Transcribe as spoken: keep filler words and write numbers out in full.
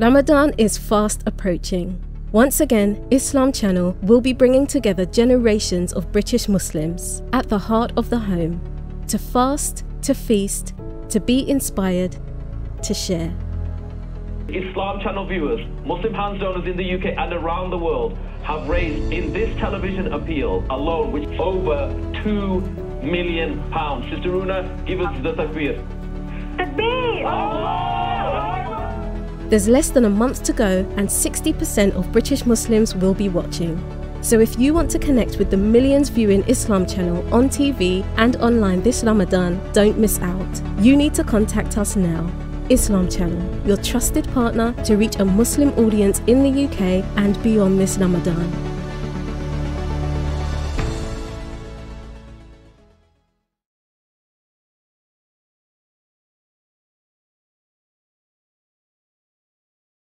Ramadan is fast approaching. Once again, Islam Channel will be bringing together generations of British Muslims at the heart of the home to fast, to feast, to be inspired, to share. Islam Channel viewers, Muslim Hands donors in the U K and around the world have raised in this television appeal alone which over two million pounds. Sister Una, give us the takbir. Takbir! Allah! There's less than a month to go and sixty percent of British Muslims will be watching. So if you want to connect with the millions viewing Islam Channel on T V and online this Ramadan, don't miss out. You need to contact us now. Islam Channel, your trusted partner to reach a Muslim audience in the U K and beyond this Ramadan.